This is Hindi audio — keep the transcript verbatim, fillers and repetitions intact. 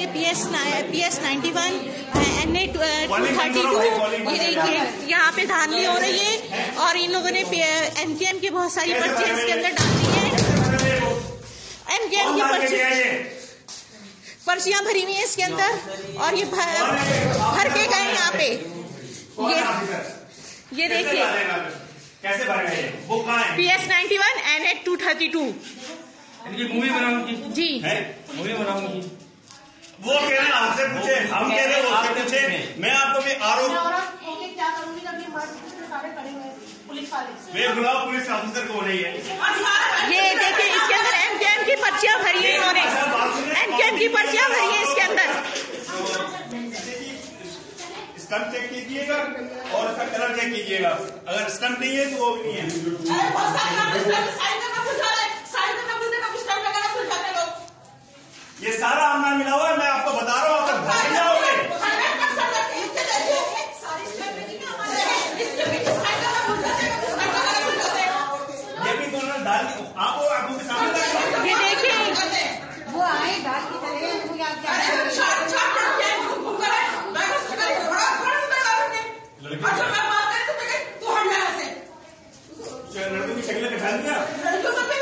ये P S ninety one, N A two thirty two ये यहाँ पे धांधली हो रही है और इन लोगों ने एम क्यू एम की बहुत सारी पर्ची इसके अंदर डाल दी है। एम क्यू एम की पर्ची पर्चियां भरी हुई है इसके अंदर और ये भर, भर के गए यहाँ पे। ये ये देखिए कैसे भर गए, वो कहाँ है? P S ninety one, N A two thirty two. इनकी मूवी बनाऊंगी जी, मूवी बनाऊंगी। वो कह रहे हैं आपसे पूछे, हम कह रहे हैं आपसे पूछे। मैं आपको भी आरोप क्या करूंगी जब ये मर्द के सारे खड़े हुए पुलिस वाले, मैं बुलाओ पुलिस ऑफिसर को नहीं है। ये देखिए इसके अंदर एम क्यू एम की पर्चियां भरी है इन्होंने, की पर्चियां भरी है इसके अंदर। स्टम्प चेक कीजिएगा और इसका कलर चेक कीजिएगा, अगर स्टम्प नहीं है तो वो भी नहीं है। ये सारा आमना मिला हुआ है, मैं आपको बता रहा हूँ। अच्छा मैं बात करें तो तोड़ना है से लड़कों की शक्ल दिखा दिया।